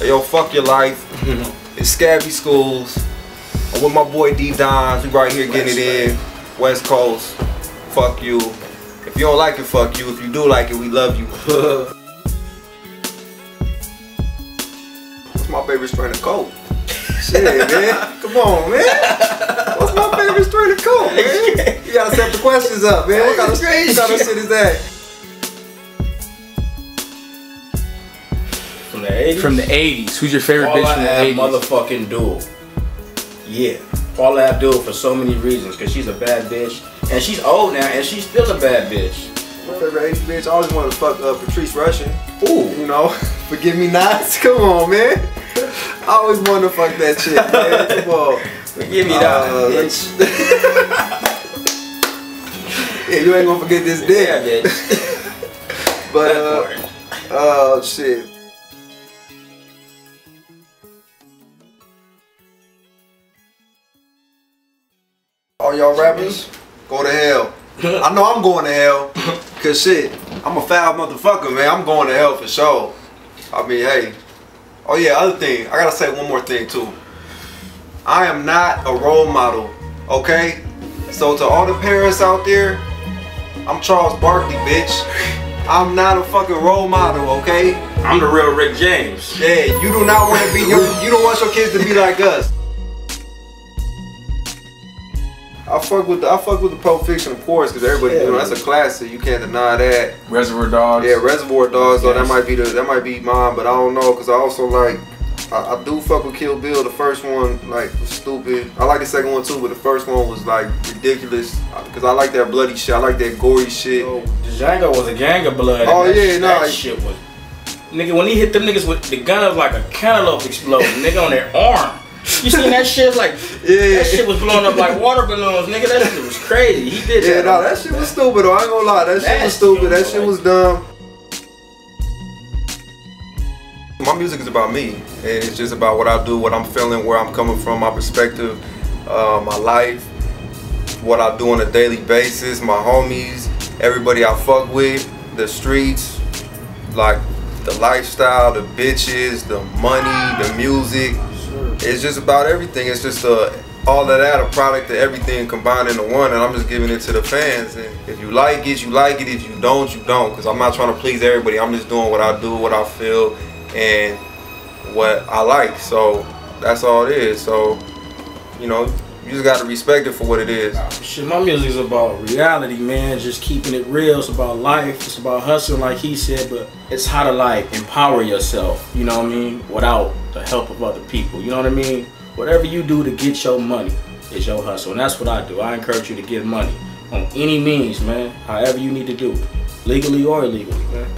Yo, fuck your life. It's Scavie Scoobs. I'm with my boy D-Dimes. We right here getting it in. West Coast. Fuck you. If you don't like it, fuck you. If you do like it, we love you. What's my favorite strain of coke? Shit, man. Come on, man. What's my favorite strain of coke, man? You gotta set the questions up, man. What kind of shit is that? From the 80s? From the 80s. Who's your favorite bitch from the 80s? Paula motherfucking Abdul. Yeah. Paula Abdul for so many reasons. Because she's a bad bitch. And she's old now and she's still a bad bitch. My favorite 80s bitch. I always wanted to fuck Patrice Rushen. Ooh. You know, forgive me nots. Come on, man. I always wanted to fuck that shit, man. Come on. Forgive me nots, bitch. Yeah, you ain't gonna forget this day. Bitch. But, oh, shit. All y'all rappers, go to hell. I know I'm going to hell, cause shit, I'm a foul motherfucker, man. I'm going to hell for sure. I mean, hey. Oh yeah, other thing, I gotta say one more thing too. I am not a role model, okay? So to all the parents out there, I'm Charles Barkley, bitch. I'm not a fucking role model, okay? I'm the real Rick James. Yeah, you do not want to be, you don't want your kids to be like us. I fuck with the Pulp Fiction, of course, because everybody, you know, that's a classic. You can't deny that. Reservoir Dogs. Yeah, Reservoir Dogs. Yes. So that might be mine, but I don't know, because I also like, I do fuck with Kill Bill. The first one like was stupid. I like the second one too, but the first one was like ridiculous, because I like that bloody shit. I like that gory shit. So, Django was a gang of blood. Oh yeah, that shit was. Nigga, when he hit them niggas with the gun, of like a cantaloupe exploding, nigga on their arm. You seen that shit? Like, yeah. That shit was blowing up like water balloons, nigga. That shit was crazy. He did that. Yeah, no, that shit was stupid, though. I ain't gonna lie. That shit was stupid. That shit was dumb. My music is about me. And it's just about what I do, what I'm feeling, where I'm coming from, my perspective, my life, what I do on a daily basis, my homies, everybody I fuck with, the streets, like the lifestyle, the bitches, the money, the music. It's just about everything. It's just all of that, a product of everything combined into one, and I'm just giving it to the fans. And if you like it, you like it. If you don't, you don't. Because I'm not trying to please everybody. I'm just doing what I do, what I feel, and what I like. So that's all it is. So, you know, you just got to respect it for what it is. Shit, my music's about reality, man. Just keeping it real. It's about life. It's about hustling, like he said, but it's how to, like, empower yourself, you know what I mean, without the help of other people, you know what I mean? Whatever you do to get your money is your hustle, and that's what I do. I encourage you to get money on any means, man, however you need to do it, legally or illegally, man.